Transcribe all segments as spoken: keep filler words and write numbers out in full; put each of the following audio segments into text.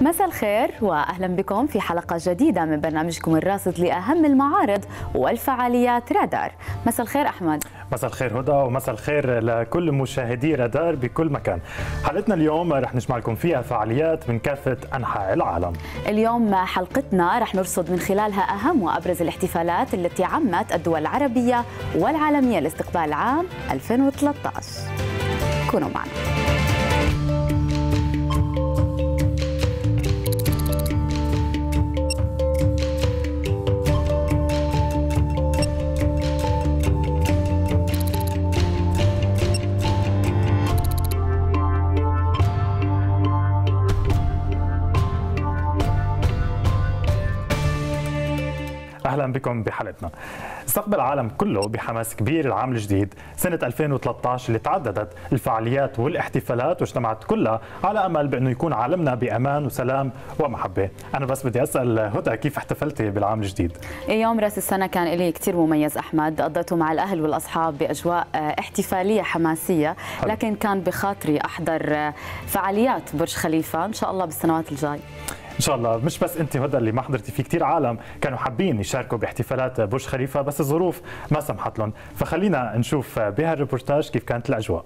مساء الخير واهلا بكم في حلقه جديده من برنامجكم الراصد لاهم المعارض والفعاليات رادار. مساء الخير احمد. مساء الخير هدى ومساء الخير لكل مشاهدي رادار بكل مكان. حلقتنا اليوم رح نجمع لكم فيها فعاليات من كافه انحاء العالم. اليوم حلقتنا رح نرصد من خلالها اهم وابرز الاحتفالات التي عمت الدول العربيه والعالميه لاستقبال عام ألفين وثلاثة عشر. كونوا معنا. أهلا بكم بحلقتنا. استقبل العالم كله بحماس كبير العام الجديد سنة ألفين وثلاثة عشر اللي تعددت الفعاليات والاحتفالات واجتمعت كلها على أمل بأنه يكون عالمنا بأمان وسلام ومحبة. أنا بس بدي أسأل هدى، كيف احتفلتي بالعام الجديد؟ يوم رأس السنة كان إلي كتير مميز أحمد، قضيته مع الأهل والأصحاب بأجواء احتفالية حماسية، لكن كان بخاطري أحضر فعاليات برج خليفة إن شاء الله بالسنوات الجاي. ان شاء الله. مش بس انت هدى اللي ما حضرتي، في كثير عالم كانوا حابين يشاركوا باحتفالات برج خليفه بس الظروف ما سمحت لهم، فخلينا نشوف بهالريبورتاج كيف كانت الاجواء.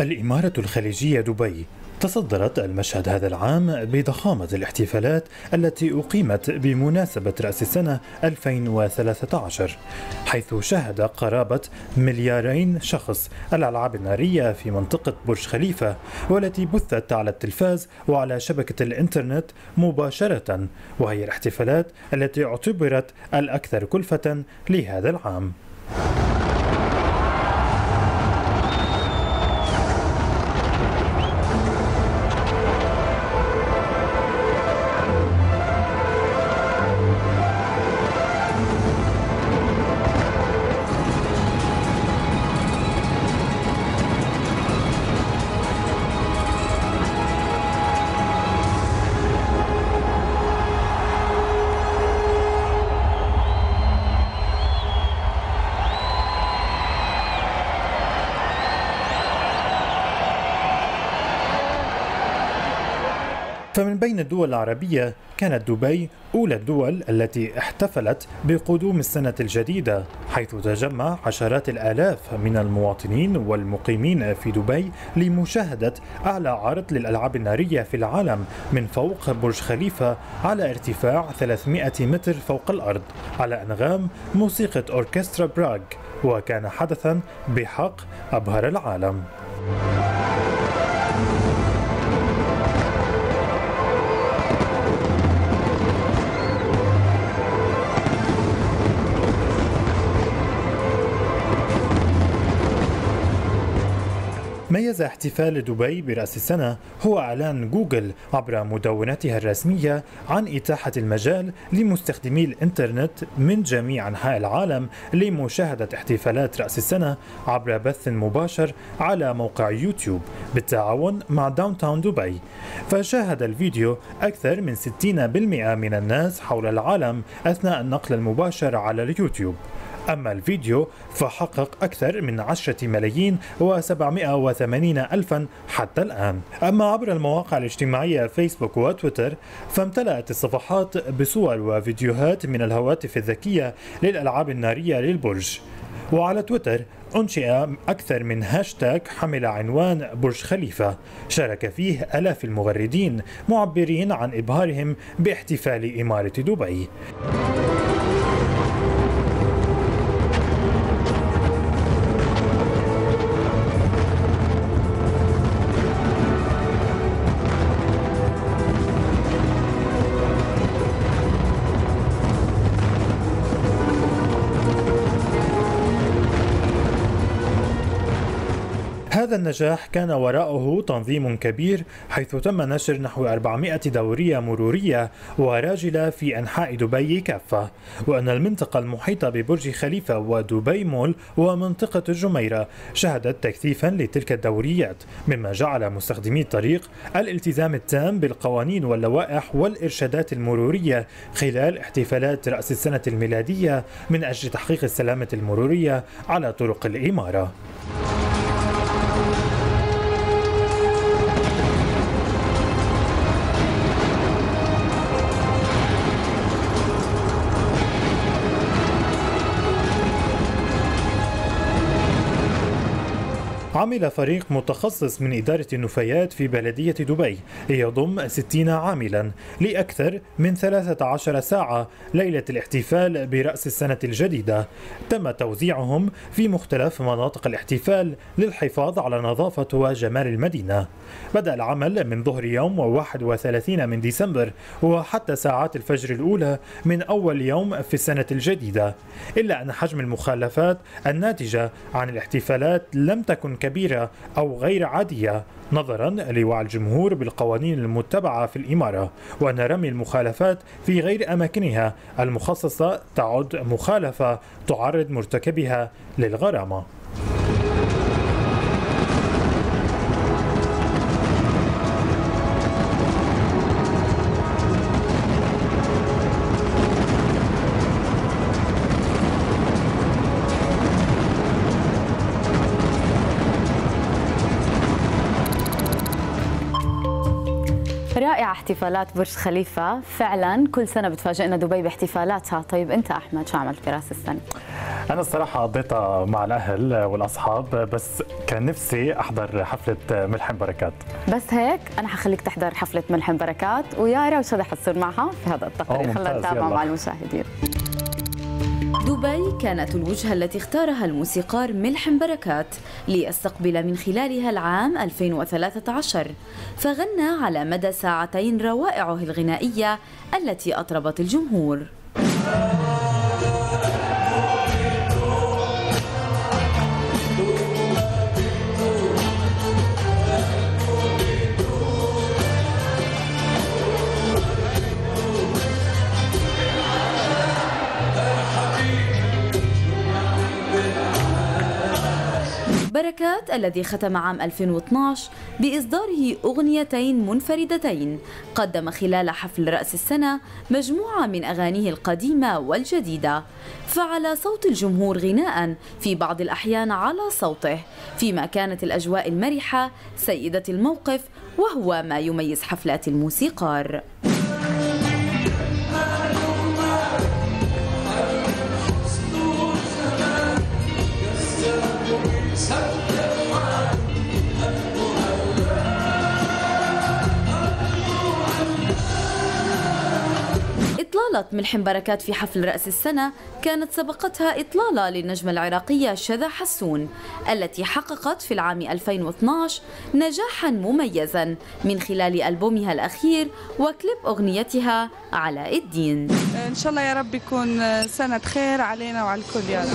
الإمارة الخليجية دبي تصدرت المشهد هذا العام بضخامة الاحتفالات التي أقيمت بمناسبة رأس السنة ألفين وثلاثة عشر، حيث شهد قرابة مليارين شخص الألعاب النارية في منطقة برج خليفة، والتي بثت على التلفاز وعلى شبكة الإنترنت مباشرة، وهي الاحتفالات التي اعتبرت الأكثر كلفة لهذا العام. فمن بين الدول العربية كانت دبي أولى الدول التي احتفلت بقدوم السنة الجديدة، حيث تجمع عشرات الآلاف من المواطنين والمقيمين في دبي لمشاهدة أعلى عرض للألعاب النارية في العالم من فوق برج خليفة على ارتفاع ثلاثمئة متر فوق الأرض على أنغام موسيقى أوركسترا براغ، وكان حدثا بحق أبهر العالم. ميز احتفال دبي برأس السنة هو إعلان جوجل عبر مدونتها الرسمية عن إتاحة المجال لمستخدمي الإنترنت من جميع أنحاء العالم لمشاهدة احتفالات رأس السنة عبر بث مباشر على موقع يوتيوب بالتعاون مع داونتاون دبي، فشاهد الفيديو أكثر من ستين بالمئة من الناس حول العالم أثناء النقل المباشر على اليوتيوب. أما الفيديو فحقق أكثر من عشرة ملايين وسبعمئة وثمانين ألفا حتى الآن. أما عبر المواقع الاجتماعية فيسبوك وتويتر فامتلأت الصفحات بصور وفيديوهات من الهواتف الذكية للألعاب النارية للبرج، وعلى تويتر أنشئ أكثر من هاشتاج حمل عنوان برج خليفة شارك فيه آلاف المغردين معبرين عن إبهارهم باحتفال إمارة دبي. هذا النجاح كان وراءه تنظيم كبير، حيث تم نشر نحو أربعمائة دورية مرورية وراجلة في أنحاء دبي كافة، وأن المنطقة المحيطة ببرج خليفة ودبي مول ومنطقة الجميرة شهدت تكثيفا لتلك الدوريات، مما جعل مستخدمي الطريق الالتزام التام بالقوانين واللوائح والإرشادات المرورية خلال احتفالات رأس السنة الميلادية من أجل تحقيق السلامة المرورية على طرق الإمارة. عمل فريق متخصص من إدارة النفايات في بلدية دبي يضم ستين عاملا لأكثر من ثلاث عشرة ساعة ليلة الاحتفال برأس السنة الجديدة، تم توزيعهم في مختلف مناطق الاحتفال للحفاظ على نظافة وجمال المدينة. بدأ العمل من ظهر يوم واحد وثلاثين من ديسمبر وحتى ساعات الفجر الأولى من أول يوم في السنة الجديدة، إلا أن حجم المخالفات الناتجة عن الاحتفالات لم تكن كبيرة أو غير عادية نظرا لوعي الجمهور بالقوانين المتبعة في الإمارة، وأن رمي المخالفات في غير أماكنها المخصصة تعد مخالفة تعرض مرتكبها للغرامة. رائعة احتفالات برج خليفة فعلا، كل سنة بتفاجئنا دبي باحتفالاتها. طيب أنت أحمد شو عملت براس السنة؟ أنا الصراحة قضيتها مع الأهل والأصحاب، بس كان نفسي أحضر حفلة ملحم بركات. بس هيك أنا حخليك تحضر حفلة ملحم بركات ويارا وشذا حسون معها في هذا التقرير. خلينا نتابع مع المشاهدين. دبي كانت الوجهة التي اختارها الموسيقار ملحم بركات ليستقبل من خلالها العام ألفين وثلاثة عشر، فغنى على مدى ساعتين روائعه الغنائية التي أطربت الجمهور. بركات الذي ختم عام ألفين واثني عشر بإصداره أغنيتين منفردتين، قدم خلال حفل رأس السنة مجموعة من أغانيه القديمة والجديدة، فعلى صوت الجمهور غناء في بعض الأحيان على صوته، فيما كانت الأجواء المرحة سيدة الموقف، وهو ما يميز حفلات الموسيقار. إطلالة ملحم بركات في حفل رأس السنة كانت سبقتها إطلالة للنجمة العراقية شذا حسون التي حققت في العام ألفين واثني عشر نجاحا مميزا من خلال ألبومها الأخير وكليب أغنيتها علاء الدين. إن شاء الله يا رب يكون سنة خير علينا وعلى الكل يا رب.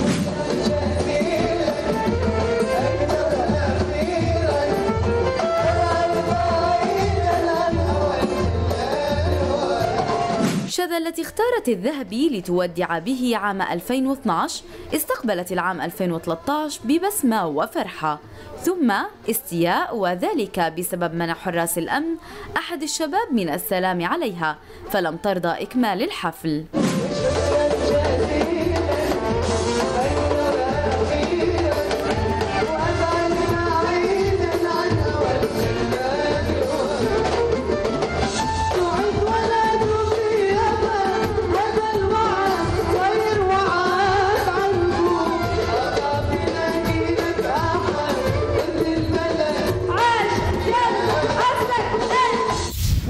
شذا التي اختارت الذهبي لتودع به عام ألفين واثني عشر استقبلت العام ألفين وثلاثة عشر ببسمة وفرحة ثم استياء، وذلك بسبب منع حراس الأمن أحد الشباب من السلام عليها، فلم ترضى إكمال الحفل.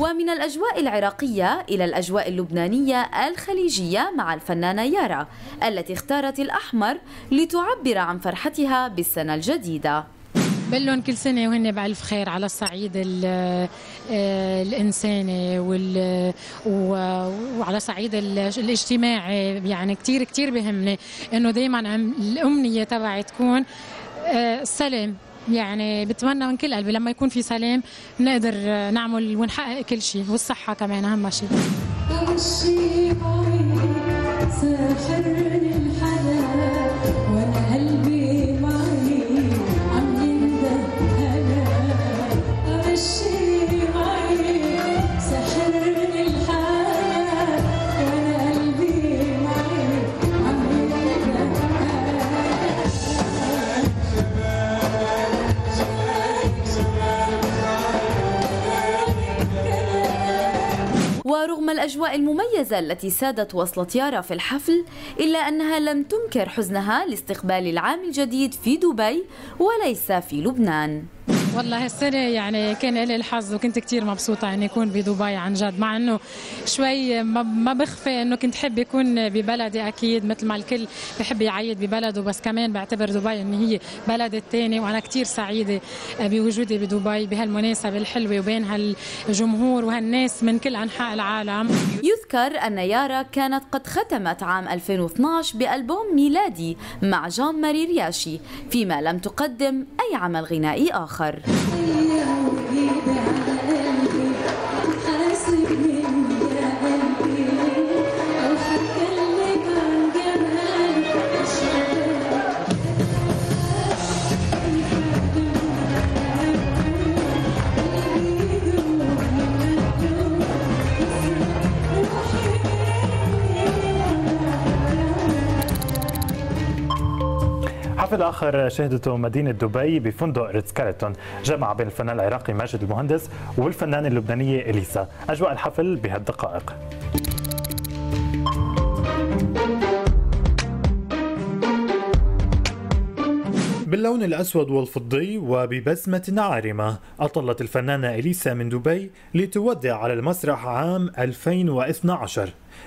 ومن الأجواء العراقية إلى الأجواء اللبنانية الخليجية مع الفنانة يارا التي اختارت الأحمر لتعبر عن فرحتها بالسنة الجديدة. بقلن كل سنة وهن بألف خير على الصعيد الإنساني وعلى صعيد الاجتماعي، يعني كتير كتير بهمني إنه دايما الأمنية تبعي تكون السلام يعني بتمنى من كل قلبي لما يكون في سلام نقدر نعمل ونحقق كل شيء، والصحة كمان أهم شيء. ورغم الأجواء المميزة التي سادت وصلة يارا في الحفل، إلا أنها لم تنكر حزنها لاستقبال العام الجديد في دبي وليس في لبنان. والله هالسنة يعني كان لي الحظ وكنت كثير مبسوطة إني أكون بدبي عن جد، مع إنه شوي ما بخفي إنه كنت حب يكون ببلدي أكيد مثل ما الكل بحب يعيد ببلده، بس كمان بعتبر دبي إن هي بلدي الثاني، وأنا كثير سعيدة بوجودي بدبي بهالمناسبة الحلوة وبين هالجمهور وهالناس من كل أنحاء العالم. يذكر أن يارا كانت قد ختمت عام ألفين واثنعش بألبوم ميلادي مع جان ماري رياشي، فيما لم تقدم أي عمل غنائي آخر. حفل آخر شهدته مدينة دبي بفندق ريتز كارلتون جمع بين الفنان العراقي ماجد المهندس والفنانة اللبنانية إليسا. أجواء الحفل بهالدقائق. باللون الأسود والفضي وببسمة عارمة أطلت الفنانة إليسا من دبي لتودع على المسرح عام ألفين واثنعش،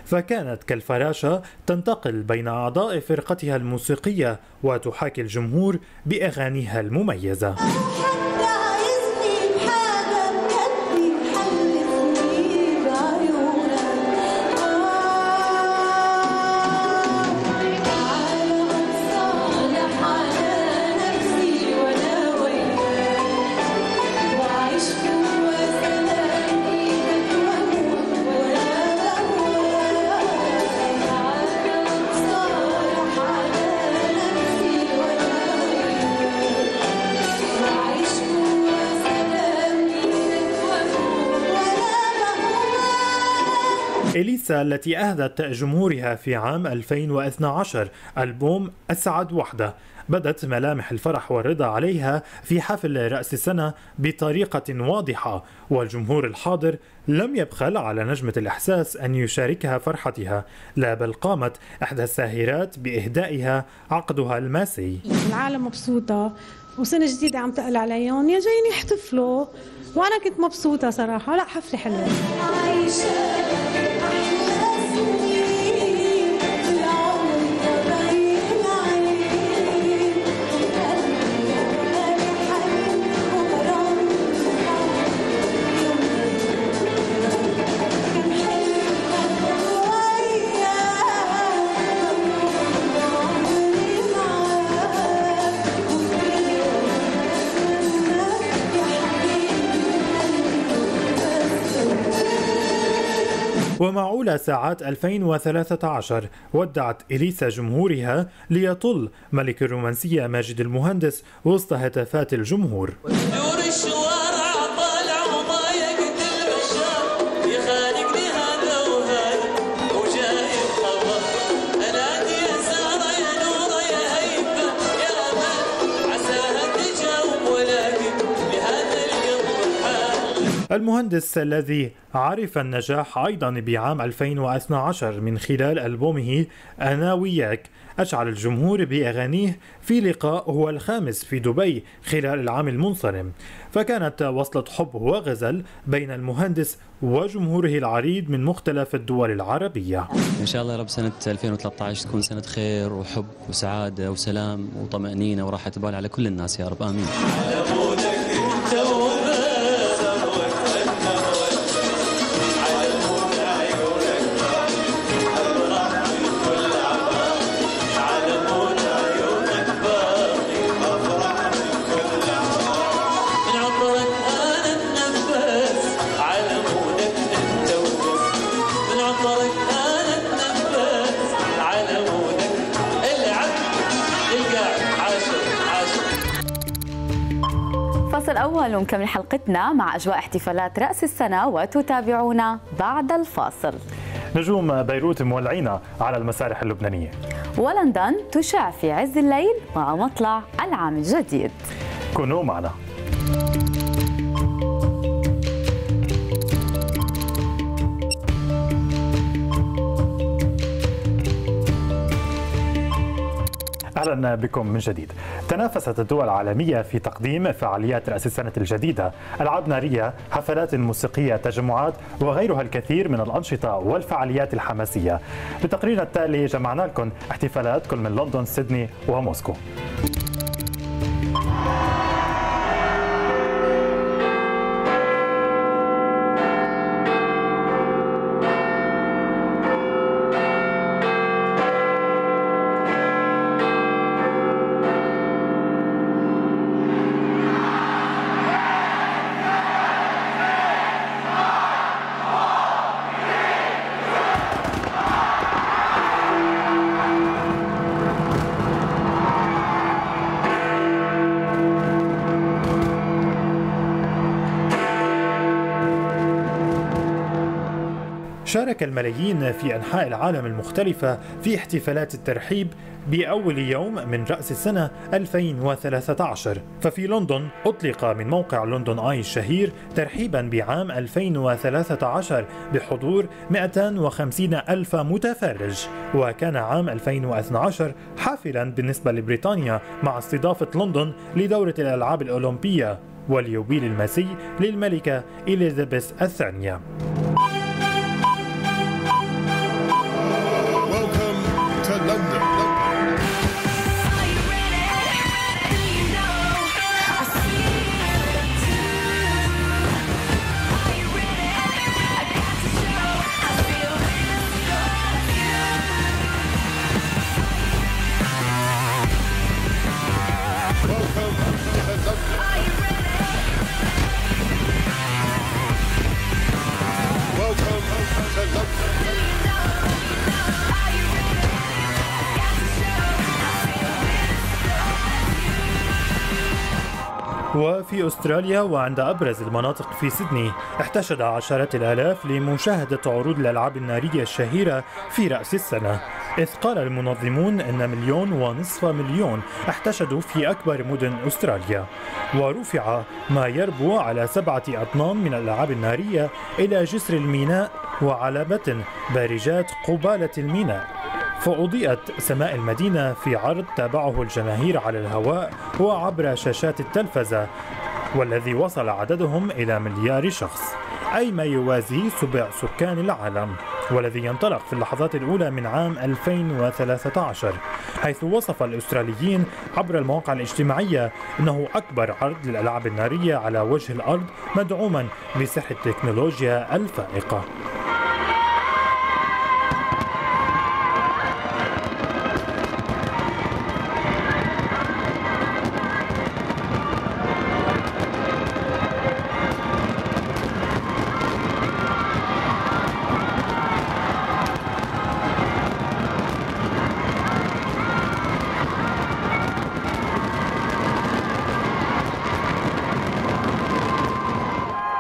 فكانت كالفراشة تنتقل بين أعضاء فرقتها الموسيقية وتحاكي الجمهور بأغانيها المميزة. إليسا التي أهدت جمهورها في عام ألفين واثنعش ألبوم أسعد وحدة، بدت ملامح الفرح والرضا عليها في حفل رأس السنة بطريقة واضحة، والجمهور الحاضر لم يبخل على نجمة الإحساس أن يشاركها فرحتها، لا بل قامت إحدى الساهرات بإهدائها عقدها الماسي. العالم مبسوطة وسنة جديدة عم تقل عليهم، يا جايين يحتفلوا، وأنا كنت مبسوطة صراحة. لا حفلة حلوة. ومع أولى ساعات ألفين وثلاثة عشر ودعت إليسا جمهورها ليطل ملك الرومانسية ماجد المهندس وسط هتافات الجمهور. المهندس الذي عرف النجاح أيضا بعام ألفين واثنعش من خلال ألبومه أنا وياك أشعل الجمهور بأغانيه في لقاء هو الخامس في دبي خلال العام المنصرم، فكانت وصلة حب وغزل بين المهندس وجمهوره العريض من مختلف الدول العربية. إن شاء الله يا رب سنة ألفين وثلاثة عشر تكون سنة خير وحب وسعادة وسلام وطمأنينة وراحة بال على كل الناس يا رب، آمين. نتناول ونكمل حلقتنا مع أجواء احتفالات رأس السنة وتتابعونا بعد الفاصل. نجوم بيروت مولعين على المسارح اللبنانية، ولندن تشع في عز الليل مع مطلع العام الجديد. كونوا معنا. أهلا بكم من جديد. تنافست الدول العالمية في تقديم فعاليات رأس السنة الجديدة، ألعاب نارية، حفلات موسيقية، تجمعات وغيرها الكثير من الأنشطة والفعاليات الحماسية. لتقريرنا التالي جمعنا لكم احتفالات كل من لندن، سيدني وموسكو. شارك الملايين في أنحاء العالم المختلفة في احتفالات الترحيب بأول يوم من رأس السنة ألفين وثلاثة عشر. ففي لندن أطلق من موقع لندن آي الشهير ترحيبا بعام ألفين وثلاثة عشر بحضور مئتين وخمسين ألف متفرج. وكان عام ألفين واثني عشر حافلا بالنسبة لبريطانيا مع استضافة لندن لدورة الألعاب الأولمبية واليوبيل المسي للملكة إليزابيث الثانية. وفي أستراليا وعند أبرز المناطق في سيدني احتشد عشرات الآلاف لمشاهدة عروض الألعاب النارية الشهيرة في رأس السنة، إذ قال المنظمون أن مليون ونصف مليون احتشدوا في أكبر مدن أستراليا. ورفع ما يربو على سبعة أطنان من الألعاب النارية إلى جسر الميناء وعلبة بارجات قبالة الميناء. فأضيئت سماء المدينة في عرض تابعه الجماهير على الهواء وعبر شاشات التلفزة، والذي وصل عددهم إلى مليار شخص، أي ما يوازي سبع سكان العالم، والذي ينطلق في اللحظات الأولى من عام ألفين وثلاثة عشر، حيث وصف الأستراليين عبر المواقع الاجتماعية أنه أكبر عرض للألعاب النارية على وجه الأرض، مدعوما بسحر التكنولوجيا الفائقة.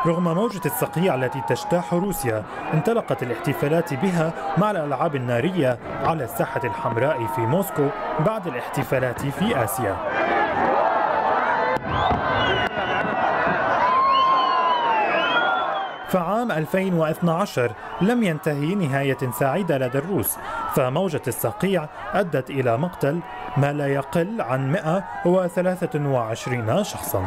رغم موجة الصقيع التي تجتاح روسيا، انطلقت الاحتفالات بها مع الألعاب النارية على الساحة الحمراء في موسكو بعد الاحتفالات في آسيا. فعام ألفين واثني عشر لم ينتهي نهاية سعيدة لدى الروس، فموجة الصقيع أدت إلى مقتل ما لا يقل عن مئة وثلاثة وعشرين شخصاً.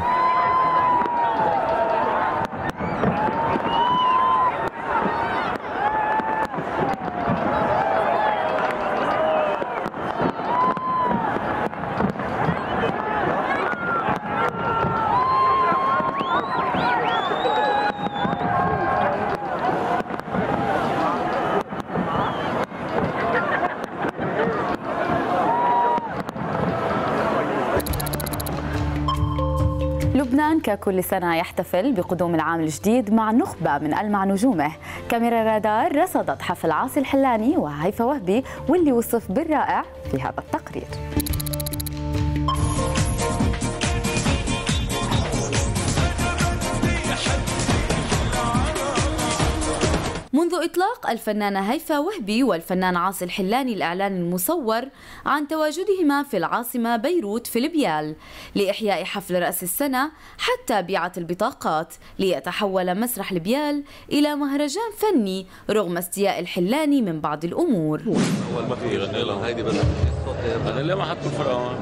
لبنان ككل سنة يحتفل بقدوم العام الجديد مع نخبة من ألمع نجومه. كاميرا رادار رصدت حفل عاصي الحلاني وهيفاء وهبي واللي وصف بالرائع في هذا التقرير. منذ إطلاق الفنانة هيفاء وهبي والفنان عاصي الحلاني الإعلان المصور عن تواجدهما في العاصمة بيروت في البيال لإحياء حفل رأس السنة، حتى بيعت البطاقات ليتحول مسرح البيال إلى مهرجان فني رغم استياء الحلاني من بعض الأمور. أول ما في يغني لها هيدي بس أنا ليه ما حطوا الفرقان؟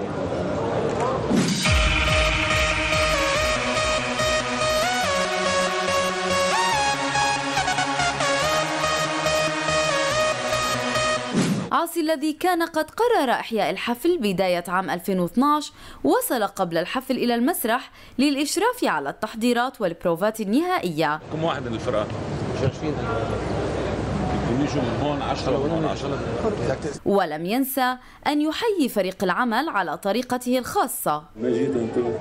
عاصي الذي كان قد قرر إحياء الحفل بداية عام ألفين واثني عشر وصل قبل الحفل إلى المسرح للإشراف على التحضيرات والبروفات النهائية. كم واحد من الفرقة؟ عشرين. ولم ينسى أن يحيي فريق العمل على طريقته الخاصة. مجيد أنتم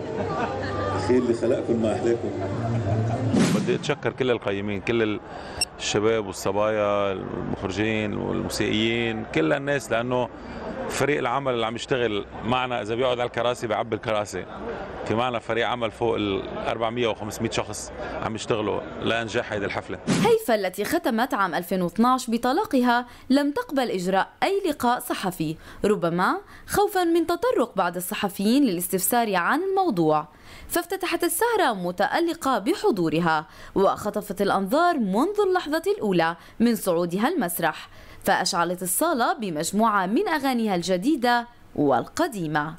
الخير اللي خلقكم ما أحلاكم. بدي أتشكر كل القيمين، كل الشباب والصبايا، المخرجين والموسيقيين، كل الناس، لأنه فريق العمل اللي عم يشتغل معنا إذا بيقعد على الكراسي بيعبي الكراسي. في معنا فريق عمل فوق ال أربعمئة وخمسمئة شخص عم يشتغلوا لانجاح هيدي الحفله. هيفاء التي ختمت عام ألفين واثني عشر بطلاقها لم تقبل اجراء اي لقاء صحفي، ربما خوفا من تطرق بعض الصحفيين للاستفسار عن الموضوع، فافتتحت السهره متألقه بحضورها وخطفت الانظار منذ اللحظه الاولى من صعودها المسرح، فاشعلت الصاله بمجموعه من اغانيها الجديده والقديمه.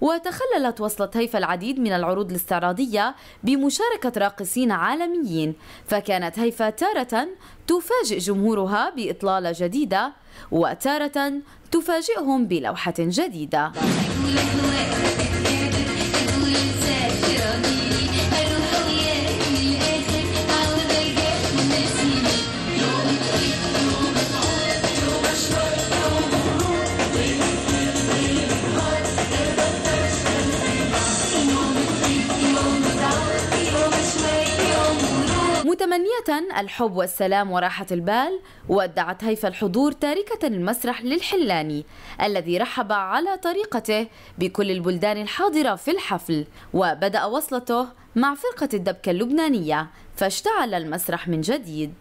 وتخللت وصلة هيفاء العديد من العروض الاستعراضية بمشاركة راقصين عالميين، فكانت هيفاء تارة تفاجئ جمهورها بإطلالة جديدة وتارة تفاجئهم بلوحة جديدة. متمنية الحب والسلام وراحة البال، ودعت هيفاء الحضور تاركة المسرح للحلاني الذي رحب على طريقته بكل البلدان الحاضرة في الحفل، وبدأ وصلته مع فرقة الدبكة اللبنانية فاشتعل المسرح من جديد.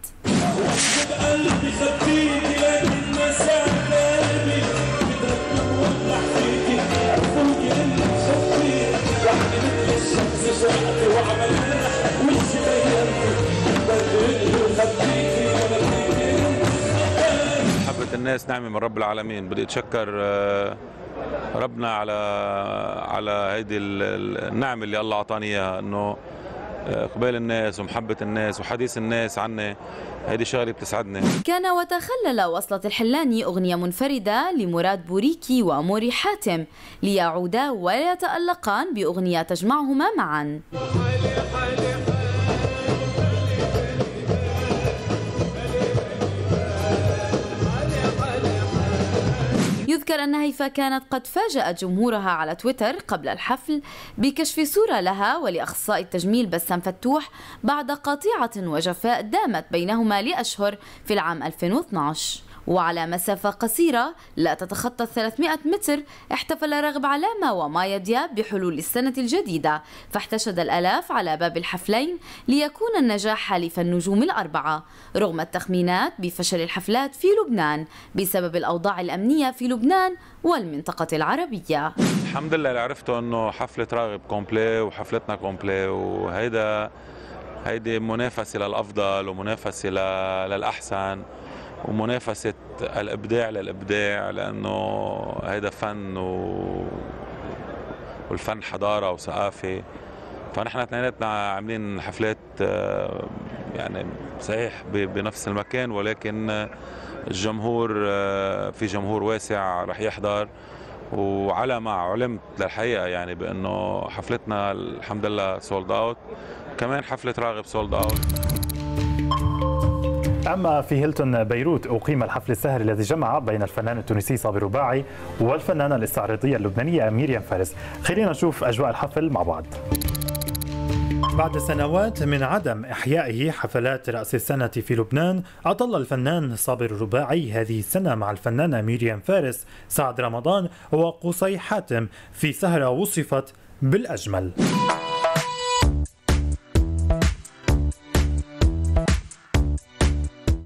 حبة الناس نعمة من رب العالمين. بدي أتشكر ربنا على على هيدي النعمة اللي الله أعطاني إياها، إنه إقبال الناس ومحبة الناس وحديث الناس عني، هيدي شغلة بتسعدني. كان وتخلل وصلة الحلاني أغنية منفردة لمراد بوريكي وموري حاتم ليعودا ويتألقان بأغنية تجمعهما معا. يذكر أن هيفاء كانت قد فاجأت جمهورها على تويتر قبل الحفل بكشف صورة لها ولأخصائي التجميل بسام فتوح بعد قطيعة وجفاء دامت بينهما لأشهر في العام ألفين واثني عشر. وعلى مسافة قصيرة لا تتخطى ثلاثمئة متر احتفل راغب علامة ومايا دياب بحلول السنة الجديدة، فاحتشد الآلاف على باب الحفلين ليكون النجاح حليف النجوم الأربعة، رغم التخمينات بفشل الحفلات في لبنان بسبب الأوضاع الأمنية في لبنان والمنطقة العربية. الحمد لله اللي عرفته أنه حفلة راغب كومبلي وحفلتنا كومبلي، وهيدا هيدي منافسة للأفضل ومنافسة للأحسن ومنافسة الإبداع للإبداع، لأنه هيدا فن و... والفن حضارة وثقافة، فنحن اثنيناتنا عاملين حفلات يعني صحيح بنفس المكان، ولكن الجمهور في جمهور واسع رح يحضر. وعلى ما علمت للحقيقه يعني بانه حفلتنا الحمد لله سولد اوت، كمان حفله راغب سولد اوت. أما في هيلتون بيروت أقيم الحفل السهري الذي جمع بين الفنان التونسي صابر الرباعي والفنانة الاستعراضية اللبنانية ميريام فارس. خلينا نشوف أجواء الحفل مع بعض. بعد سنوات من عدم إحيائه حفلات رأس السنة في لبنان، أطل الفنان صابر الرباعي هذه السنة مع الفنانة ميريام فارس، سعد رمضان وقصي حاتم في سهرة وصفت بالأجمل.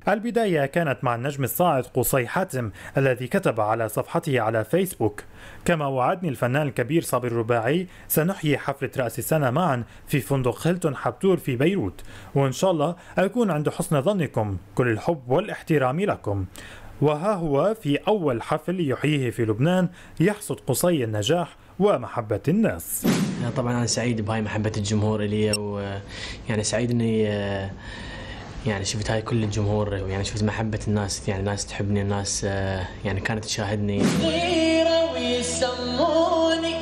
البداية كانت مع النجم الصاعد قصي حاتم الذي كتب على صفحته على فيسبوك: كما وعدني الفنان الكبير صابر الرباعي سنحيي حفلة رأس السنة معا في فندق هيلتون حبتور في بيروت، وإن شاء الله أكون عند حسن ظنكم، كل الحب والاحترام لكم. وها هو في أول حفل يحييه في لبنان يحصد قصي النجاح ومحبة الناس. طبعا أنا سعيد بهاي محبة الجمهور لي، ويعني سعيد إني يعني شفت هاي كل الجمهور، يعني شفت محبة الناس، يعني الناس تحبني، الناس يعني كانت تشاهدني. صغيرة ويسموني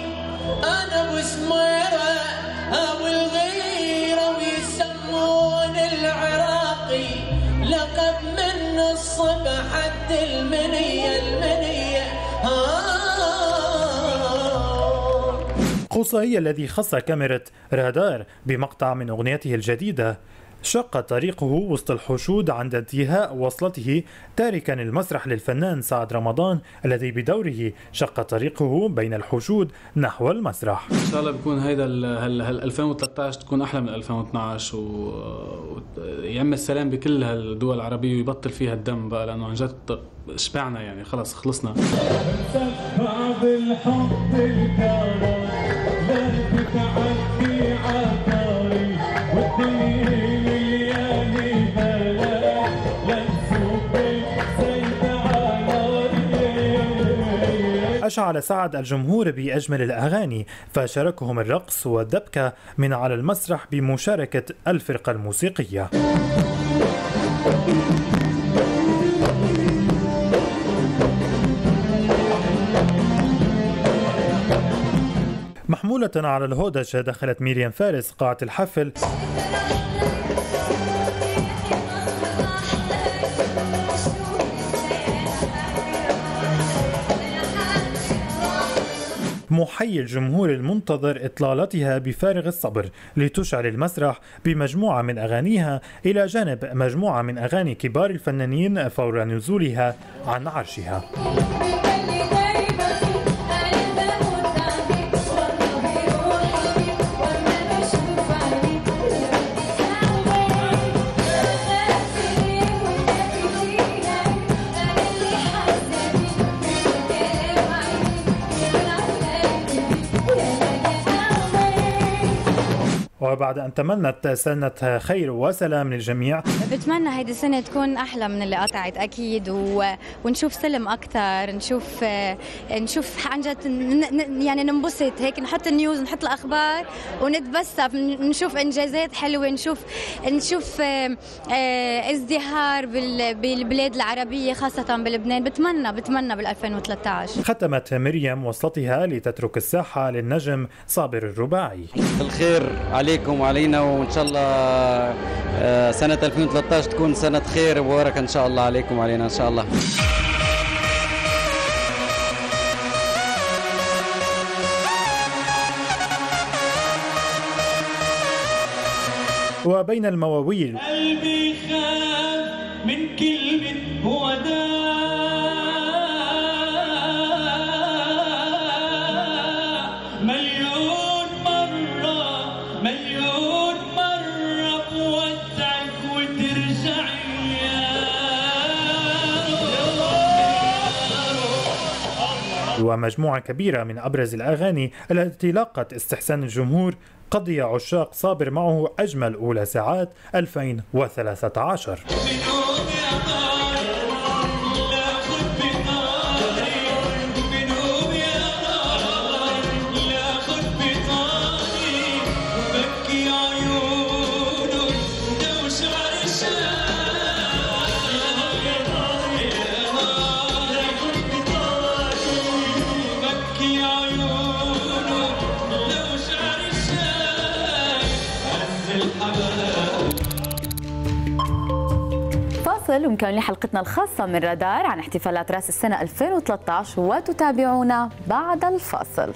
أنا وسميرة أو الغيرة ويسموني العراقي، لقب من الصبح حتى المنية المنية. قصي الذي خص كاميرا رادار بمقطع من أغنيته الجديدة شق طريقه وسط الحشود عند انتهاء وصلته، تاركا المسرح للفنان سعد رمضان الذي بدوره شق طريقه بين الحشود نحو المسرح. ان شاء الله بكون هيدا هال ألفين وثلاثطعش تكون احلى من ألفين واثنعش، ويعم السلام بكل هالدول العربيه ويبطل فيها الدم بقى، لانه عن جد شبعنا، يعني خلص خلصنا. أشعل سعد الجمهور بأجمل الأغاني، فشاركهم الرقص والدبكة من على المسرح بمشاركة الفرقة الموسيقية. محمولة على الهودج دخلت ميريام فارس قاعة الحفل محيي الجمهور المنتظر إطلالتها بفارغ الصبر لتشعل المسرح بمجموعة من أغانيها إلى جانب مجموعة من أغاني كبار الفنانين فور نزولها عن عرشها. وبعد أن تمنت سنة خير وسلام للجميع، بتمنى هيدي السنة تكون أحلى من اللي قطعت أكيد، و... ونشوف سلم أكثر، نشوف نشوف عن جد ن... يعني ننبسط هيك، نحط النيوز، نحط الأخبار ونتبسط، نشوف إنجازات حلوة، نشوف نشوف ازدهار بال... بالبلاد العربية خاصة بلبنان. بتمنى بتمنى بال ألفين وثلاثطعش. ختمت مريم وصلتها لتترك الساحة للنجم صابر الرباعي. الخير عليك عليكم وعلينا، وان شاء الله سنه ألفين وثلاثطعش تكون سنه خير وبركه ان شاء الله عليكم وعلينا ان شاء الله. وبين المواويل قلبي خاف من كلمه وداع، ومجموعة كبيرة من أبرز الأغاني التي لاقت استحسان الجمهور قضي عشاق صابر معه أجمل أولى ساعات ألفين وثلاثطعش. فاصل ومكملين حلقتنا الخاصة من رادار عن احتفالات رأس السنة ألفين وثلاثة عشر وتتابعونا بعد الفاصل.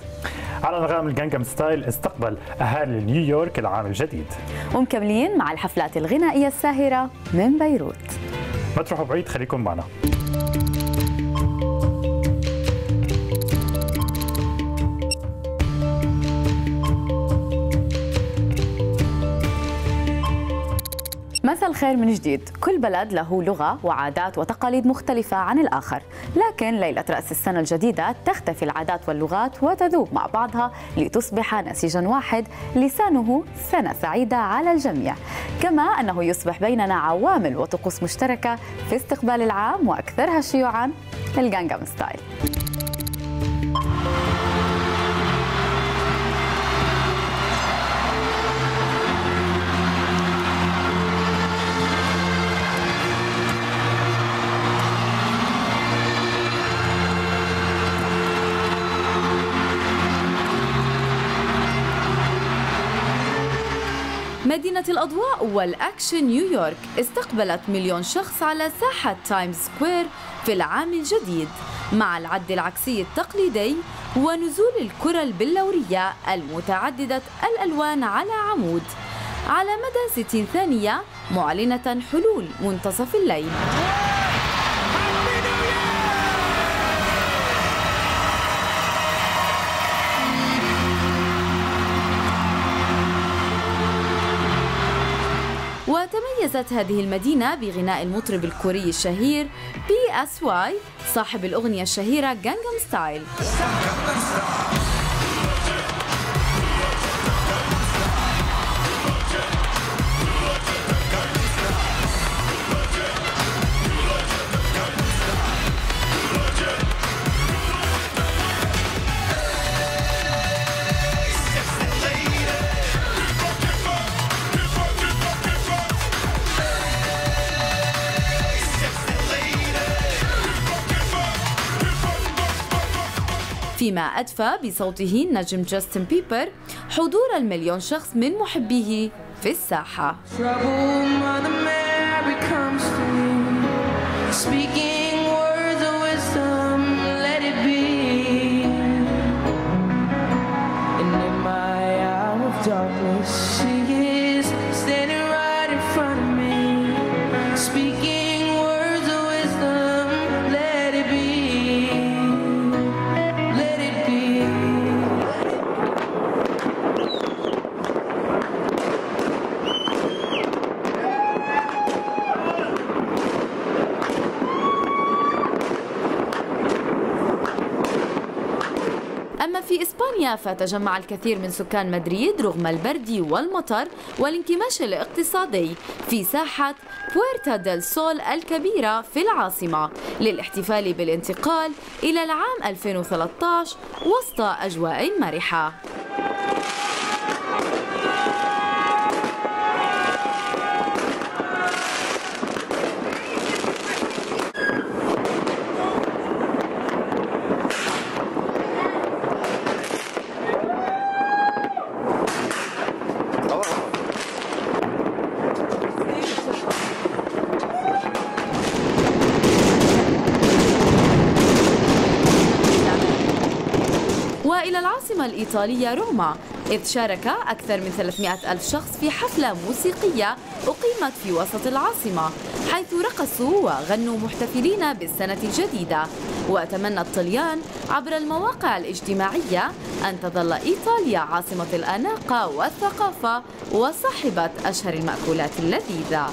على نغمة الجانجام ستايل استقبل أهالي نيويورك العام الجديد. ومكملين مع الحفلات الغنائية الساهرة من بيروت. ما تروحوا بعيد، خليكم معنا. مساء الخير من جديد. كل بلد له لغة وعادات وتقاليد مختلفة عن الآخر، لكن ليلة رأس السنة الجديدة تختفي العادات واللغات وتذوب مع بعضها لتصبح نسيجا واحد لسانه سنة سعيدة على الجميع. كما أنه يصبح بيننا عوامل وطقوس مشتركة في استقبال العام وأكثرها شيوعا الجانجام ستايل. مدينة الأضواء والأكشن نيويورك استقبلت مليون شخص على ساحة تايمز سكوير في العام الجديد مع العد العكسي التقليدي ونزول الكرة البلورية المتعددة الألوان على عمود على مدى ستين ثانية معلنة حلول منتصف الليل. تميزت هذه المدينة بغناء المطرب الكوري الشهير بي اس واي صاحب الأغنية الشهيرة غانغام ستايل. فيما أدفى بصوته نجم جاستن بيبر حضور المليون شخص من محبيه في الساحة. في إسبانيا فتجمع الكثير من سكان مدريد رغم البرد والمطر والانكماش الاقتصادي في ساحة بويرتا ديل سول الكبيرة في العاصمة للاحتفال بالانتقال إلى العام ألفين وثلاثة عشر وسط أجواء مرحة. الإيطالية روما إذ شارك أكثر من ثلاثمئة ألف شخص في حفلة موسيقية أقيمت في وسط العاصمة حيث رقصوا وغنوا محتفلين بالسنة الجديدة. وتمنى الطليان عبر المواقع الاجتماعية أن تظل إيطاليا عاصمة الأناقة والثقافة وصاحبة أشهر المأكولات اللذيذة.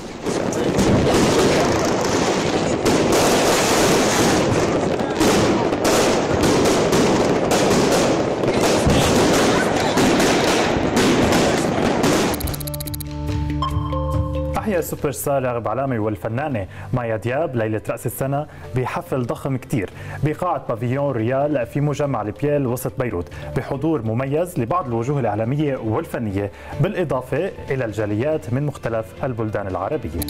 السوبر ستار راغب علامة والفنانة مايا دياب ليلة رأس السنة بحفل ضخم كتير بقاعة بافيون ريال في مجمع البيال وسط بيروت بحضور مميز لبعض الوجوه الإعلامية والفنية بالإضافة إلى الجاليات من مختلف البلدان العربية.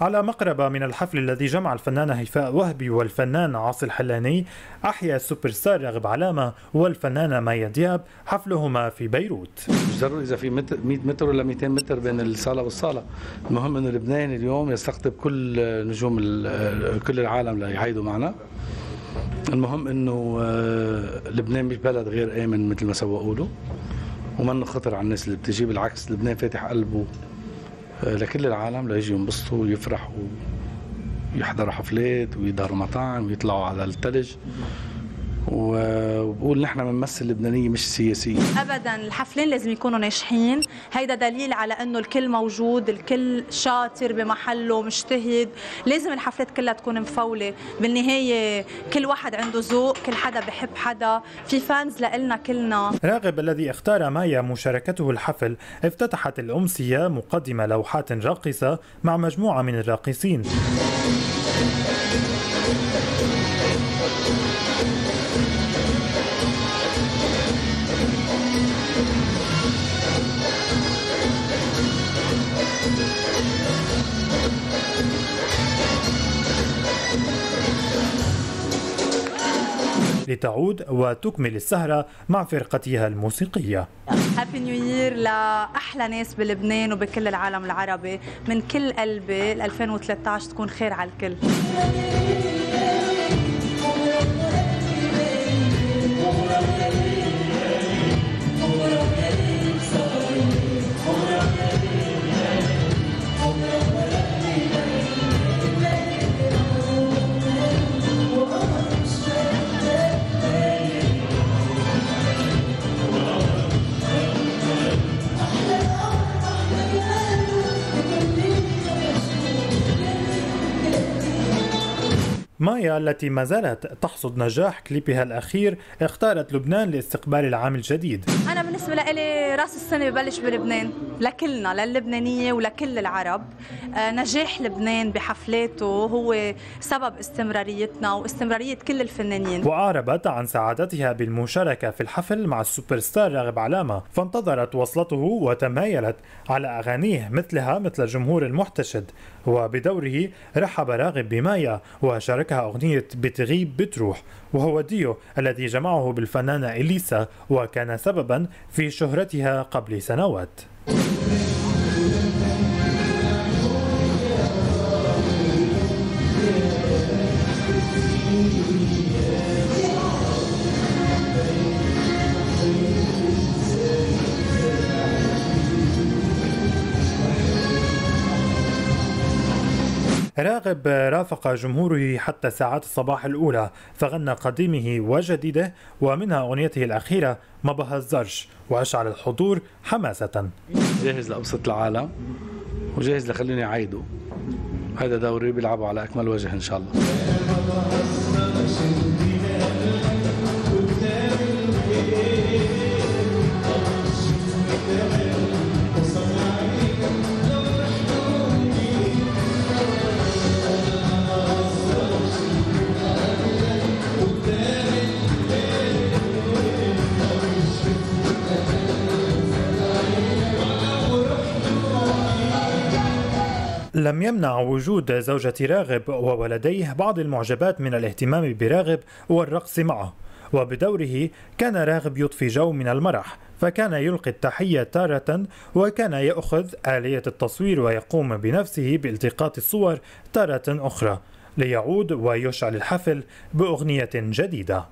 على مقربة من الحفل الذي جمع الفنانة هيفاء وهبي والفنان عاصي الحلاني أحيا السوبر ستار راغب علامة والفنانة مايا دياب حفلهما في بيروت. مش ضروري إذا في متر مية متر ولا مئتين متر بين الصالة والصالة، المهم إنه لبنان اليوم يستقطب كل نجوم كل العالم ليعيدوا معنا. المهم إنه لبنان مش بلد غير آمن مثل ما سوقوا له، ومنه خطر على الناس اللي بتجي، بالعكس لبنان فاتح قلبه لكل العالم ليجي ينبسطوا ويفرحوا ويحضروا حفلات ويداروا مطاعم ويطلعوا على الثلج. وبقول نحن بنمثل اللبنانيه مش سياسيه ابدا، الحفلين لازم يكونوا ناجحين، هيدا دليل على انه الكل موجود، الكل شاطر بمحله مجتهد، لازم الحفلات كلها تكون مفوله، بالنهايه كل واحد عنده ذوق، كل حدا بحب حدا، في فانز لنا كلنا. راغب الذي اختار مايا مشاركته الحفل، افتتحت الامسيه مقدمه لوحات راقصه مع مجموعه من الراقصين. لتعود وتكمل السهرة مع فرقتها الموسيقية. هابي نيو يير لأحلى ناس بلبنان وبكل العالم العربي، من كل قلبي ألفين وثلاثة عشر تكون خير على الكل. مايا التي ما زالت تحصد نجاح كليبها الأخير اختارت لبنان لاستقبال العام الجديد. أنا بالنسبة لي رأس السنة ببلش بلبنان، لكلنا للبنانية ولكل العرب. نجاح لبنان بحفلاته هو سبب استمراريتنا واستمرارية كل الفنانين. وأعربت عن سعادتها بالمشاركة في الحفل مع السوبر ستار راغب علامة، فانتظرت وصلته وتمايلت على أغانيه مثلها مثل الجمهور المحتشد. وبدوره رحب راغب بمايا وشاركها أغنية بتغيب بتروح، وهو ديو الذي جمعه بالفنانة إليسا وكان سببا في شهرتها قبل سنوات. راغب رافق جمهوره حتى ساعات الصباح الأولى، فغنى قديمه وجديده ومنها أغنيته الأخيرة ما بهزرش، وأشعل الحضور حماسة. جاهز لأبسط العالم وجاهز لخليني أعيده، هذا دوري بيلعبه على أكمل وجه إن شاء الله. لم يمنع وجود زوجة راغب وولديه بعض المعجبات من الاهتمام براغب والرقص معه، وبدوره كان راغب يضفي جو من المرح، فكان يلقي التحية تارة، وكان يأخذ آلية التصوير ويقوم بنفسه بالتقاط الصور تارة أخرى، ليعود ويشعل الحفل بأغنية جديدة.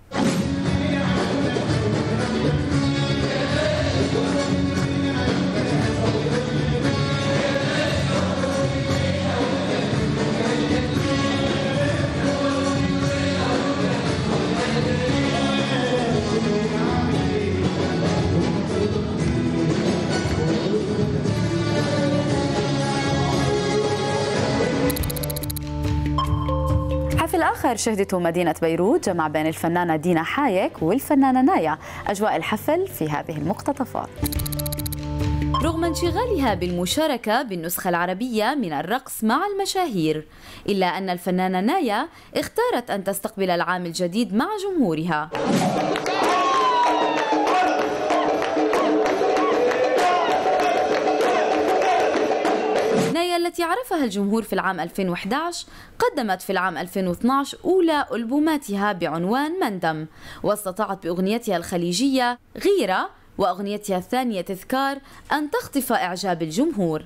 آخر شهدته مدينة بيروت جمع بين الفنانة دينا حايك والفنانة مايا، أجواء الحفل في هذه المقتطفات. رغم انشغالها بالمشاركة بالنسخة العربية من الرقص مع المشاهير، إلا أن الفنانة مايا اختارت أن تستقبل العام الجديد مع جمهورها. نايا التي عرفها الجمهور في العام ألفين وإحدى عشر قدمت في العام ألفين واثني عشر أولى ألبوماتها بعنوان مندم، واستطاعت بأغنيتها الخليجية غيرة وأغنيتها الثانية تذكار أن تخطف إعجاب الجمهور.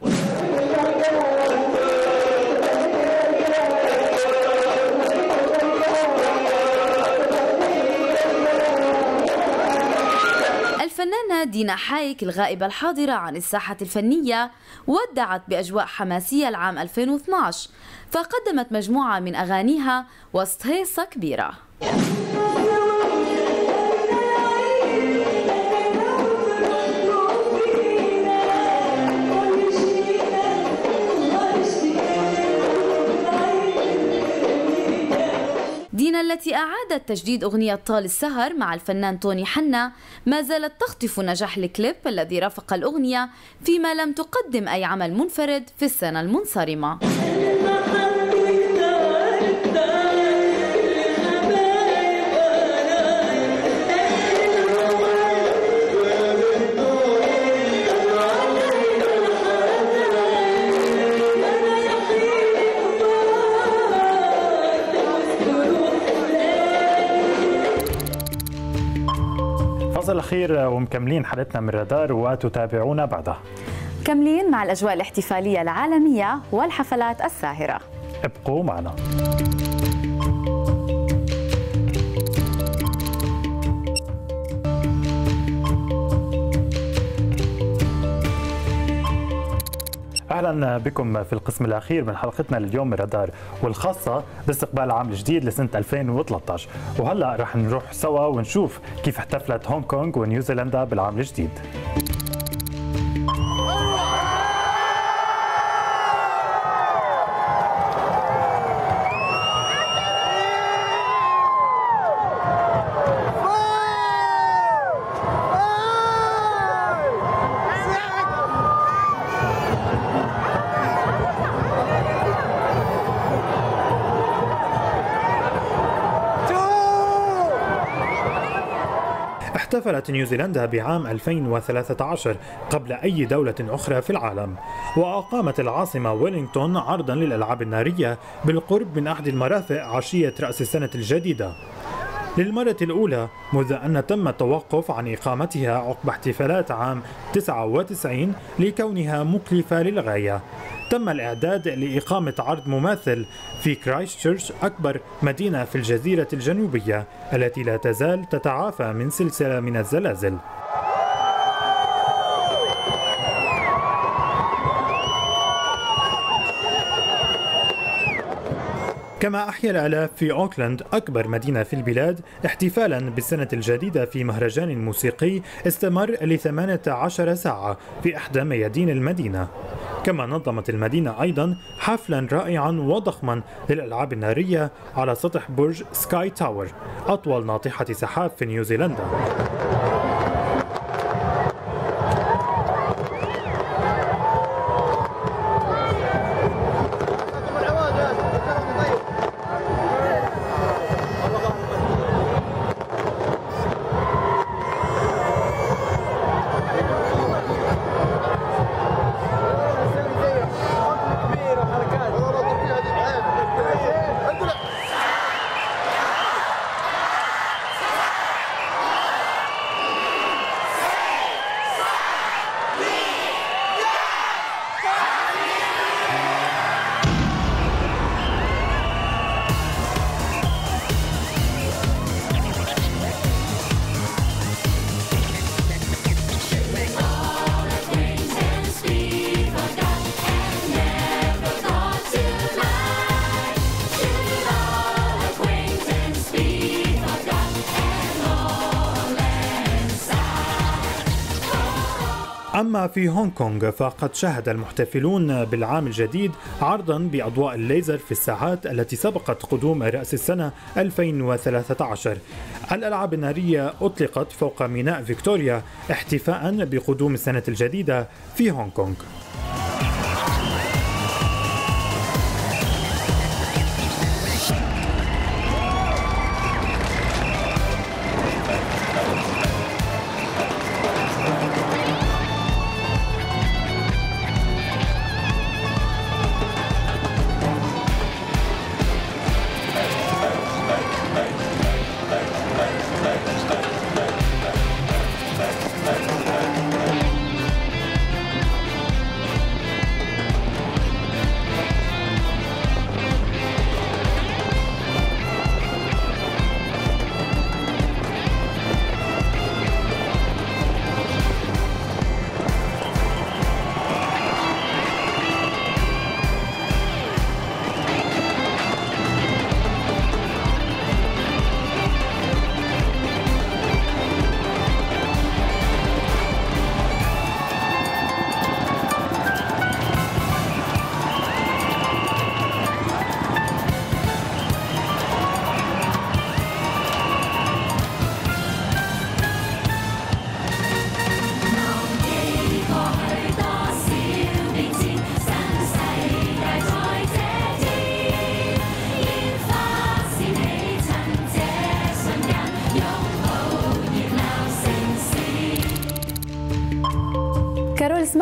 الفنانة دينا حايك الغائبة الحاضرة عن الساحة الفنية ودعت بأجواء حماسية العام ألفين واثني عشر، فقدمت مجموعة من أغانيها وسط هيصة كبيرة. دينا التي أعادت تجديد أغنية طال السهر مع الفنان توني حنا ما زالت تخطف نجاح الكليب الذي رافق الأغنية، فيما لم تقدم أي عمل منفرد في السنة المنصرمة. الأخير ومكملين حلقتنا من رادار وتتابعونا بعدها. مكملين مع الأجواء الاحتفالية العالمية والحفلات الساهرة، ابقوا معنا. أهلا بكم في القسم الأخير من حلقتنا اليوم من رادار، والخاصة باستقبال العام الجديد لسنة ألفين وثلاثة عشر. وهلأ رح نروح سوا ونشوف كيف احتفلت هونغ كونغ ونيوزيلندا بالعام الجديد. احتفلت نيوزيلندا بعام ألفين وثلاثة عشر قبل أي دولة أخرى في العالم، وأقامت العاصمة ويلينغتون عرضا للألعاب النارية بالقرب من أحد المرافق عشية رأس السنة الجديدة للمرة الأولى منذ أن تم التوقف عن إقامتها عقب احتفالات عام تسعة وتسعين لكونها مكلفة للغاية. تم الإعداد لإقامة عرض مماثل في كرايستشيرش، أكبر مدينة في الجزيرة الجنوبية التي لا تزال تتعافى من سلسلة من الزلازل. كما أحيا الآلاف في أوكلاند، أكبر مدينة في البلاد، احتفالا بالسنة الجديدة في مهرجان موسيقي استمر لثمانية عشر ساعة في إحدى ميادين المدينة. كما نظمت المدينة أيضا حفلا رائعا وضخما للألعاب النارية على سطح برج سكاي تاور، أطول ناطحة سحاب في نيوزيلندا. أما في هونغ كونغ فقد شهد المحتفلون بالعام الجديد عرضا بأضواء الليزر في الساعات التي سبقت قدوم رأس السنة ألفين وثلاثة عشر. الألعاب النارية أطلقت فوق ميناء فيكتوريا احتفاء بقدوم السنة الجديدة في هونغ كونغ.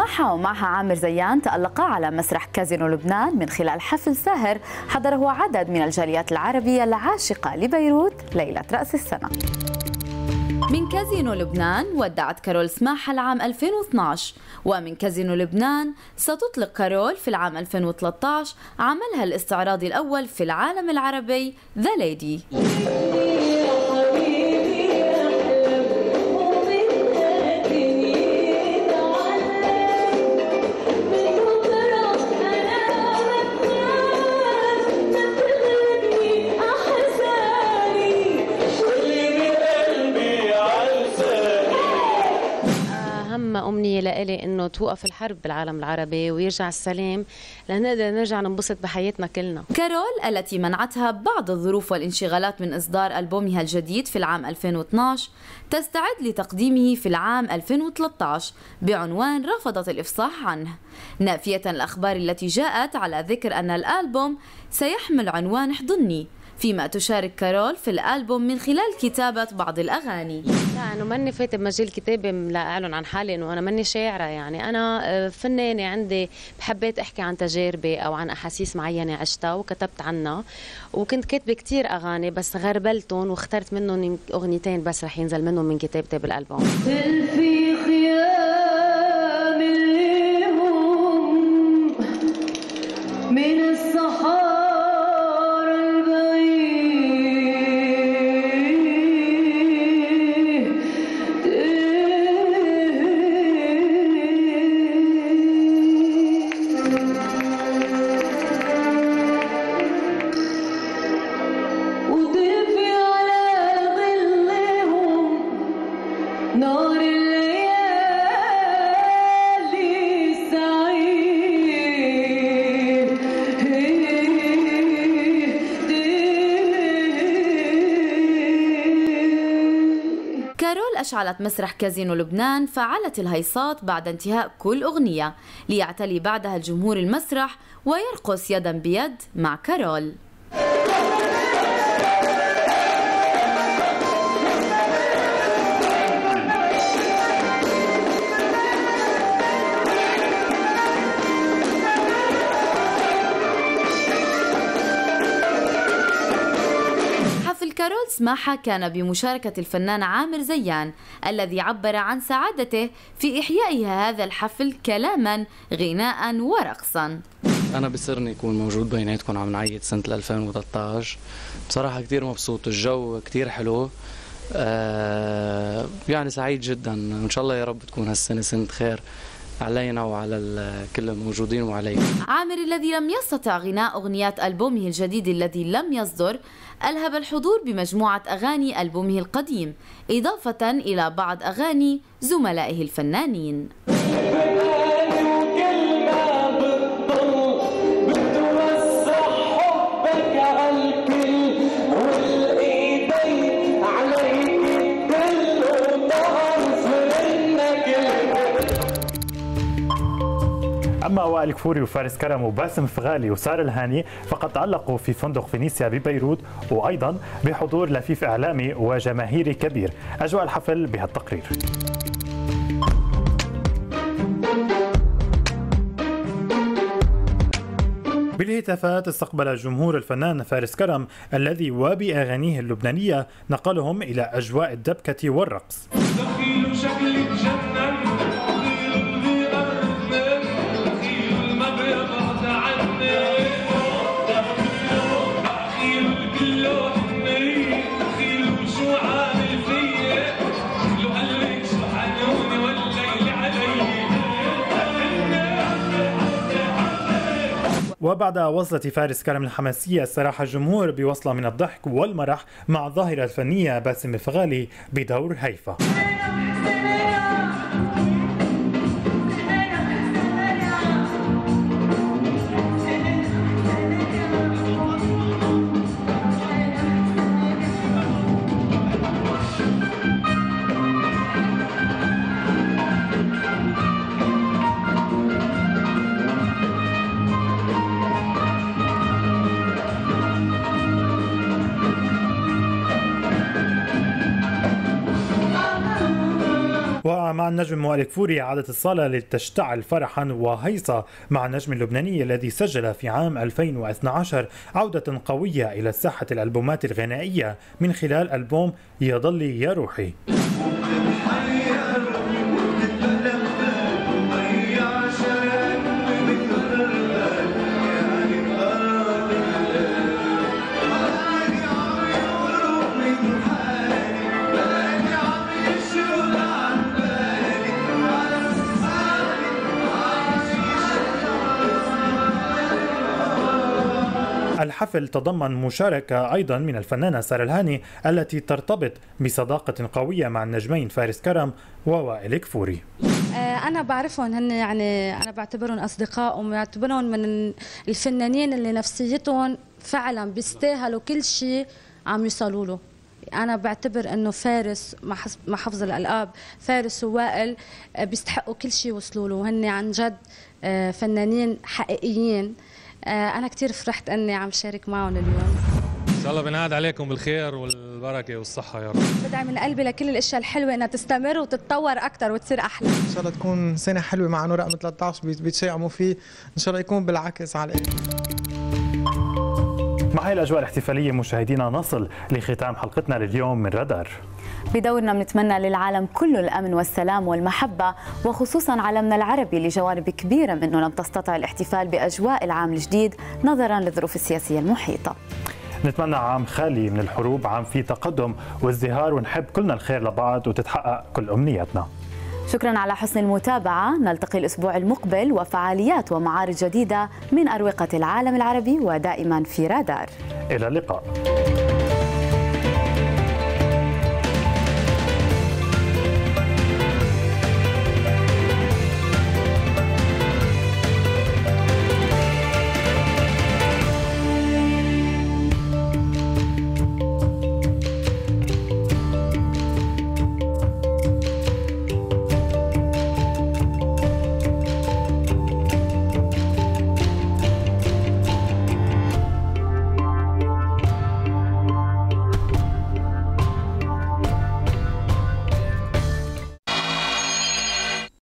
سماحة ومعها عامر زيان تألقا على مسرح كازينو لبنان من خلال حفل ساهر حضره عدد من الجاليات العربية العاشقة لبيروت ليلة رأس السنة. من كازينو لبنان ودعت كارول سماحة العام ألفين واثنعش، ومن كازينو لبنان ستطلق كارول في العام ألفين وثلاثطعش عملها الاستعراضي الأول في العالم العربي ذا ليدي. أمنية لإلي إنه توقف الحرب بالعالم العربي ويرجع السلام لنقدر نرجع ننبسط بحياتنا كلنا. كارول التي منعتها بعض الظروف والانشغالات من إصدار ألبومها الجديد في العام ألفين واثنعش تستعد لتقديمه في العام ألفين وثلاثطعش بعنوان رفضت الإفصاح عنه، نافية الأخبار التي جاءت على ذكر أن الألبوم سيحمل عنوان احضني، فيما تشارك كارول في الألبوم من خلال كتابة بعض الأغاني. لا أنا ماني فاتت بمجال كتابة لا أعلن عن حالي إنه أنا ماني شاعرة، يعني أنا فنانة عندي بحبيت أحكي عن تجاربي أو عن أحاسيس معينة عشتها وكتبت عنها، وكنت كاتبة كتير أغاني بس غربلتهم واخترت منهم أغنيتين بس رح ينزل منهم من كتابتي بالألبوم. من الصحاب أشعلت مسرح كازينو لبنان فعلت الهيصات بعد انتهاء كل أغنية ليعتلي بعدها الجمهور المسرح ويرقص يدا بيد مع كارول. كارول سماحة كان بمشاركة الفنان عامر زيان الذي عبر عن سعادته في إحيائها هذا الحفل كلاما غناء ورقصا. أنا بسرني يكون موجود بيناتكم، عم نعيد سنة ألفين وثلاثطعش، بصراحة كتير مبسوط، الجو كتير حلو، آه يعني سعيد جدا، وإن شاء الله يا رب تكون هالسنة سنة خير علينا وعلى كل الموجودين وعلينا. عامر الذي لم يستطع غناء أغنيات ألبومه الجديد الذي لم يصدر ألهب الحضور بمجموعة أغاني ألبومه القديم إضافة إلى بعض أغاني زملائه الفنانين. أما وائل كفوري وفارس كرم وباسم فغالي وسار الهاني فقد تألقوا في فندق فينيسيا ببيروت وأيضا بحضور لفيف إعلامي وجماهيري كبير. أجواء الحفل بهالتقرير. بالهتافات استقبل جمهور الفنان فارس كرم الذي وبأغانيه اللبنانية نقلهم إلى أجواء الدبكة والرقص. وبعد وصلة فارس كرم الحماسية استراح الجمهور بوصلة من الضحك والمرح مع الظاهرة الفنية باسم فغالي بدور هيفاء. مع النجم وائل كفوري عادت الصالة لتشتعل فرحا وهيصة مع النجم اللبناني الذي سجل في عام ألفين واثني عشر عودة قوية إلى ساحة الألبومات الغنائية من خلال ألبوم يضل يا روحي. الحفل تضمن مشاركة أيضا من الفنانة سارة الهاني التي ترتبط بصداقة قوية مع النجمين فارس كرم ووائل كفوري. أنا بعرفهم هن، يعني أنا بعتبرهم أصدقاء وبعتبرهم من الفنانين اللي نفسيتهم فعلا بيستاهلوا كل شيء عم يوصلوا له. أنا بعتبر إنه فارس مع حفظ الألقاب، فارس ووائل بيستحقوا كل شيء وصلوا له، وهن عن جد فنانين حقيقيين. أنا كتير فرحت أني عم شارك معهم اليوم. إن شاء الله بنعاد عليكم بالخير والبركة والصحة يا رب. بدعي من قلبي لكل الأشياء الحلوة أنها تستمر وتتطور أكثر وتصير أحلى. إن شاء الله تكون سنة حلوة مع إنه رقم ثلاثة عشر بيتشائموا فيه، إن شاء الله يكون بالعكس على الآخر. مع هاي الأجواء الاحتفالية مشاهدينا نصل لختام حلقتنا لليوم من رادار. بدورنا بنتمنى للعالم كله الأمن والسلام والمحبة، وخصوصا عالمنا العربي لجوانب كبيرة منه لم تستطع الاحتفال بأجواء العام الجديد نظرا للظروف السياسية المحيطة. نتمنى عام خالي من الحروب، عام فيه تقدم وازدهار، ونحب كلنا الخير لبعض وتتحقق كل أمنياتنا. شكرا على حسن المتابعة، نلتقي الأسبوع المقبل وفعاليات ومعارض جديدة من أروقة العالم العربي، ودائما في رادار. إلى اللقاء.